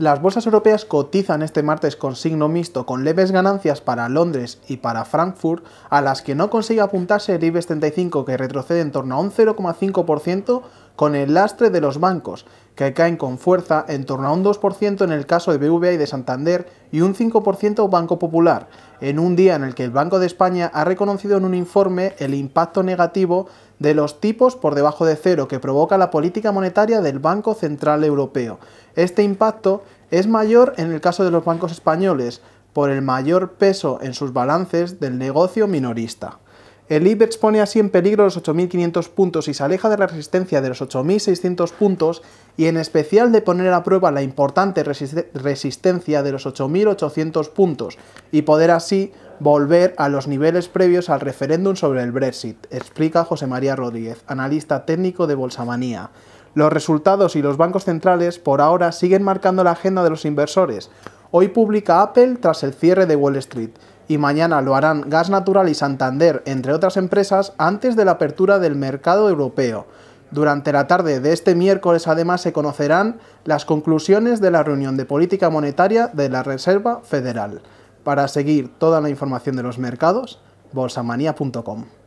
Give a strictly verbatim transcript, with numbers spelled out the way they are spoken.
Las bolsas europeas cotizan este martes con signo mixto, con leves ganancias para Londres y para Frankfurt, a las que no consigue apuntarse el IBEX treinta y cinco, que retrocede en torno a un cero coma cinco por ciento con el lastre de los bancos, que caen con fuerza en torno a un dos por ciento en el caso de B B V A y de Santander y un cinco por ciento Banco Popular, en un día en el que el Banco de España ha reconocido en un informe el impacto negativo de los tipos por debajo de cero que provoca la política monetaria del Banco Central Europeo. Este impacto es mayor en el caso de los bancos españoles, por el mayor peso en sus balances del negocio minorista. El IBEX pone así en peligro los ocho mil quinientos puntos y se aleja de la resistencia de los ocho mil seiscientos puntos, y en especial de poner a prueba la importante resistencia de los ocho mil ochocientos puntos y poder así volver a los niveles previos al referéndum sobre el Brexit, explica José María Rodríguez, analista técnico de Bolsamanía. Los resultados y los bancos centrales por ahora siguen marcando la agenda de los inversores. Hoy publica Apple tras el cierre de Wall Street y mañana lo harán Gas Natural y Santander, entre otras empresas, antes de la apertura del mercado europeo. Durante la tarde de este miércoles, además, se conocerán las conclusiones de la reunión de política monetaria de la Reserva Federal. Para seguir toda la información de los mercados, bolsamanía punto com.